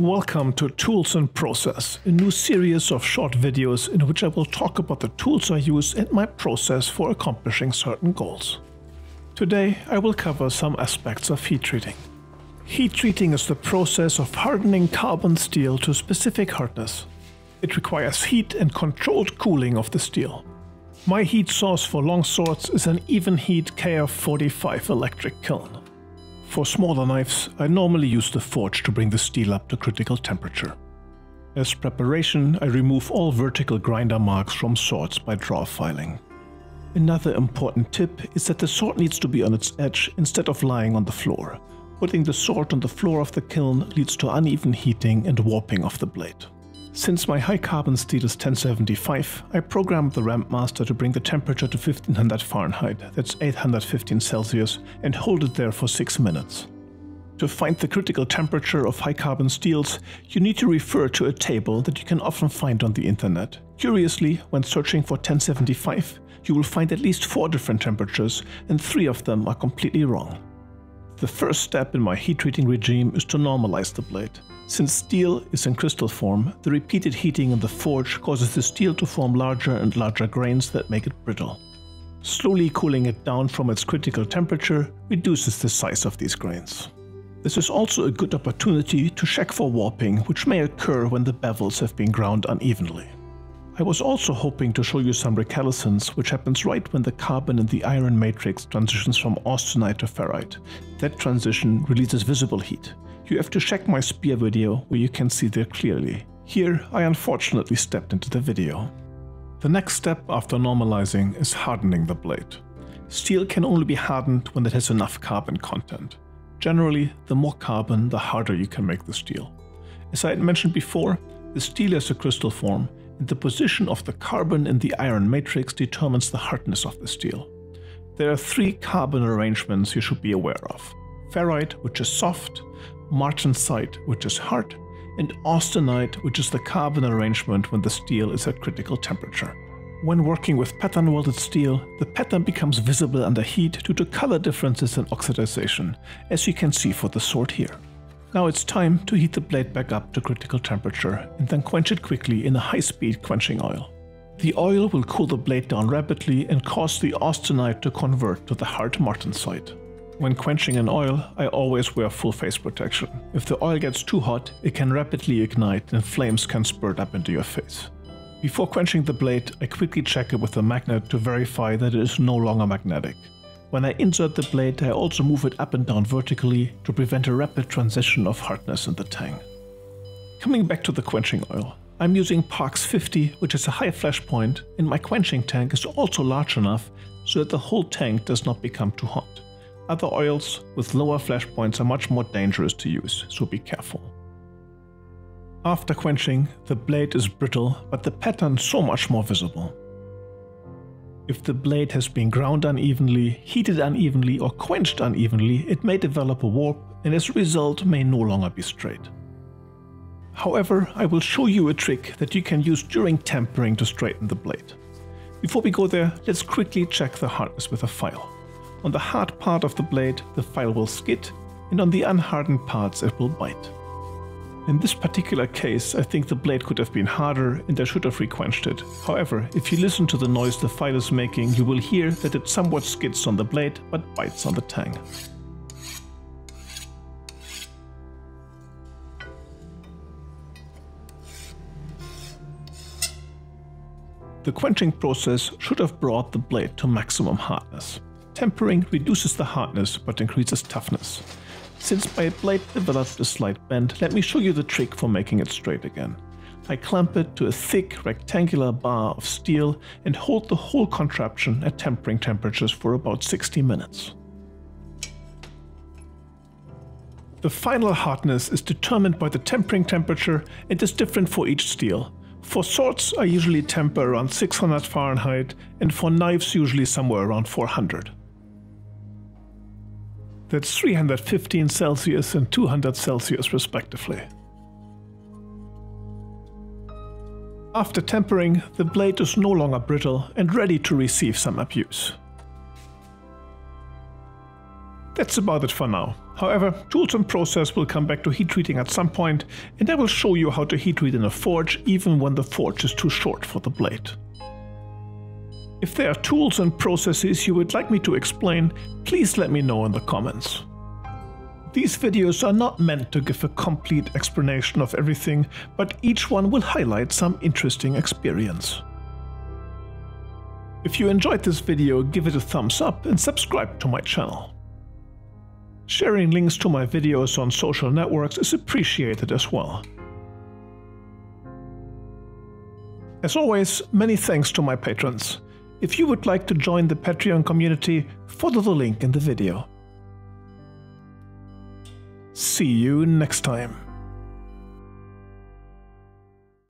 Welcome to Tools and Process, a new series of short videos in which I will talk about the tools I use and my process for accomplishing certain goals. Today I will cover some aspects of heat treating. Heat treating is the process of hardening carbon steel to specific hardness. It requires heat and controlled cooling of the steel. My heat source for long swords is an even heat KF45 electric kiln. For smaller knives, I normally use the forge to bring the steel up to critical temperature. As preparation, I remove all vertical grinder marks from swords by draw filing. Another important tip is that the sword needs to be on its edge instead of lying on the floor. Putting the sword on the floor of the kiln leads to uneven heating and warping of the blade. Since my high carbon steel is 1075, I programmed the Ramp Master to bring the temperature to 1500 Fahrenheit, that's 815 Celsius, and hold it there for 6 minutes. To find the critical temperature of high carbon steels, you need to refer to a table that you can often find on the internet. Curiously, when searching for 1075, you will find at least 4 different temperatures, and 3 of them are completely wrong. The first step in my heat treating regime is to normalize the blade. Since steel is in crystal form, the repeated heating in the forge causes the steel to form larger and larger grains that make it brittle. Slowly cooling it down from its critical temperature reduces the size of these grains. This is also a good opportunity to check for warping, which may occur when the bevels have been ground unevenly. I was also hoping to show you some recalcitrance, which happens right when the carbon in the iron matrix transitions from austenite to ferrite. That transition releases visible heat. You have to check my spear video where you can see that clearly. Here I unfortunately stepped into the video. The next step after normalizing is hardening the blade. Steel can only be hardened when it has enough carbon content. Generally, the more carbon, the harder you can make the steel. As I had mentioned before, the steel has a crystal form. The position of the carbon in the iron matrix determines the hardness of the steel. There are 3 carbon arrangements you should be aware of: ferrite, which is soft, martensite, which is hard, and austenite, which is the carbon arrangement when the steel is at critical temperature. When working with pattern welded steel, the pattern becomes visible under heat due to color differences and oxidation, as you can see for the sword here. Now it's time to heat the blade back up to critical temperature and then quench it quickly in a high-speed quenching oil. The oil will cool the blade down rapidly and cause the austenite to convert to the hard martensite. When quenching in oil, I always wear full face protection. If the oil gets too hot, it can rapidly ignite and flames can spurt up into your face. Before quenching the blade, I quickly check it with a magnet to verify that it is no longer magnetic. When I insert the blade, I also move it up and down vertically to prevent a rapid transition of hardness in the tang. Coming back to the quenching oil, I'm using Parks 50, which is a high flash point, and my quenching tank is also large enough so that the whole tank does not become too hot. Other oils with lower flash points are much more dangerous to use, so be careful. After quenching, the blade is brittle, but the pattern so much more visible. If the blade has been ground unevenly, heated unevenly, or quenched unevenly, it may develop a warp and as a result may no longer be straight. However, I will show you a trick that you can use during tempering to straighten the blade. Before we go there, let's quickly check the hardness with a file. On the hard part of the blade, the file will skid, and on the unhardened parts it will bite. In this particular case, I think the blade could have been harder and I should have requenched it. However, if you listen to the noise the file is making, you will hear that it somewhat skids on the blade but bites on the tang. The quenching process should have brought the blade to maximum hardness. Tempering reduces the hardness but increases toughness. Since my blade developed a slight bend, let me show you the trick for making it straight again. I clamp it to a thick rectangular bar of steel and hold the whole contraption at tempering temperatures for about 60 minutes. The final hardness is determined by the tempering temperature and is different for each steel. For swords, I usually temper around 600 Fahrenheit and for knives usually somewhere around 400. That's 315 Celsius and 200 Celsius respectively. After tempering, the blade is no longer brittle and ready to receive some abuse. That's about it for now. However, tools and process will come back to heat treating at some point, and I will show you how to heat treat in a forge even when the forge is too short for the blade. If there are tools and processes you would like me to explain, please let me know in the comments. These videos are not meant to give a complete explanation of everything, but each one will highlight some interesting experience. If you enjoyed this video, give it a thumbs up and subscribe to my channel. Sharing links to my videos on social networks is appreciated as well. As always, many thanks to my patrons. If you would like to join the Patreon community, follow the link in the video. See you next time.